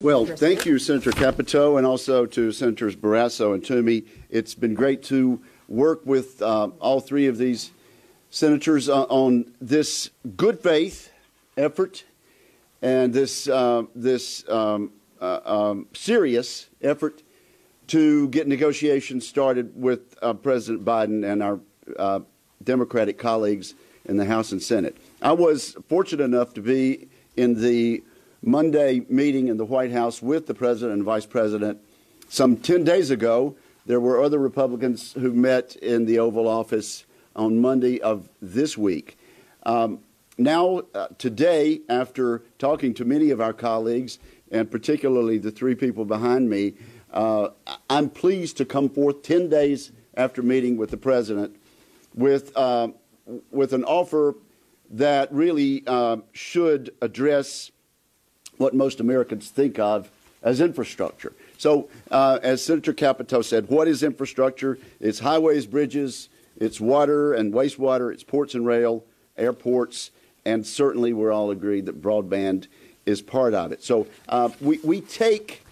Well, thank you, Senator Capito, and also to Senators Barrasso and Toomey. It's been great to work with all three of these senators on this good faith effort and this serious effort to get negotiations started with President Biden and our Democratic colleagues in the House and Senate. I was fortunate enough to be in the Monday meeting in the White House with the President and Vice President. Some 10 days ago, there were other Republicans who met in the Oval Office on Monday of this week. Today, after talking to many of our colleagues, and particularly the three people behind me, I'm pleased to come forth 10 days after meeting with the President with an offer that really should address what most Americans think of as infrastructure. So as Senator Capito said, what is infrastructure? It's highways, bridges, it's water and wastewater, it's ports and rail, airports, and certainly we're all agreed that broadband is part of it. So we take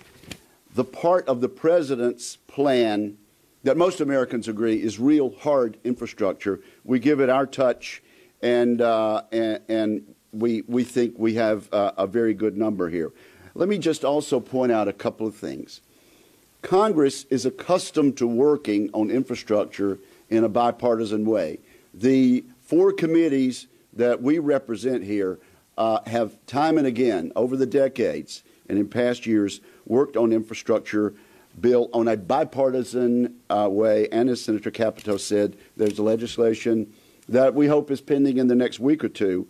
the part of the President's plan that most Americans agree is real hard infrastructure. We give it our touch, and we think we have a very good number here. Let me just also point out a couple of things. Congress is accustomed to working on infrastructure in a bipartisan way. The four committees that we represent here have time and again over the decades and in past years worked on infrastructure bill on a bipartisan way. And as Senator Capito said, there's legislation that we hope is pending in the next week or two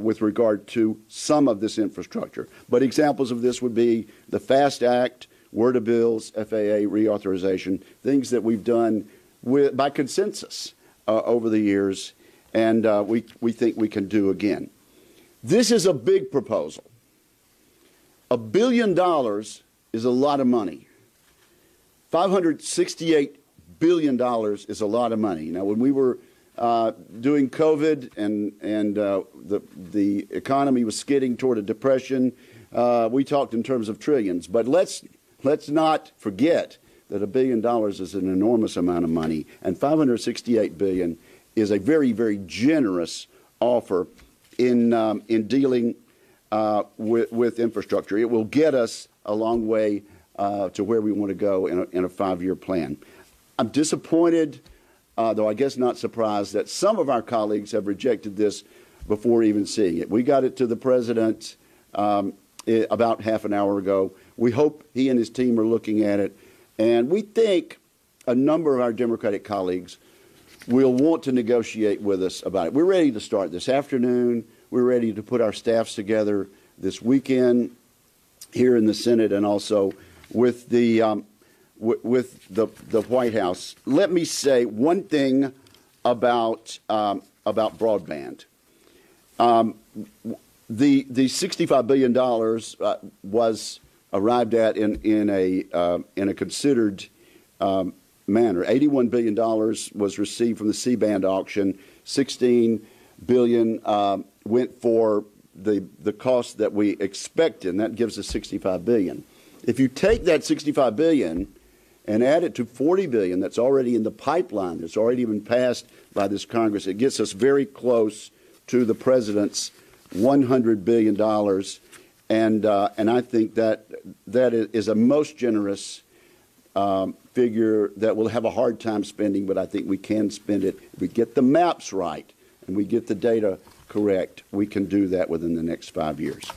with regard to some of this infrastructure. But examples of this would be the FAST Act, WERDA bills, FAA reauthorization, things that we've done by consensus over the years, and we think we can do again. This is a big proposal. $1 billion is a lot of money. $568 billion is a lot of money. Now, when we were doing COVID and the economy was skidding toward a depression, we talked in terms of trillions. But let's not forget that $1 billion is an enormous amount of money, and $568 billion is a very, very generous offer in dealing with infrastructure. It will get us a long way to where we want to go in a five-year plan. I'm disappointed, though I guess not surprised, that some of our colleagues have rejected this before even seeing it. We got it to the President about half an hour ago. We hope he and his team are looking at it, and we think a number of our Democratic colleagues will want to negotiate with us about it. We're ready to start this afternoon. We're ready to put our staffs together this weekend here in the Senate and also with the White House. Let me say one thing about broadband. The $65 billion was arrived at in a considered manner. $81 billion was received from the C-band auction. $16 billion went for the cost that we expected, and that gives us $65 billion. If you take that $65 billion and add it to $40 billion that's already in the pipeline, that's already been passed by this Congress, it gets us very close to the President's $100 billion, and I think that is a most generous figure that we'll have a hard time spending, but I think we can spend it. If we get the maps right and we get the data correct, we can do that within the next 5 years.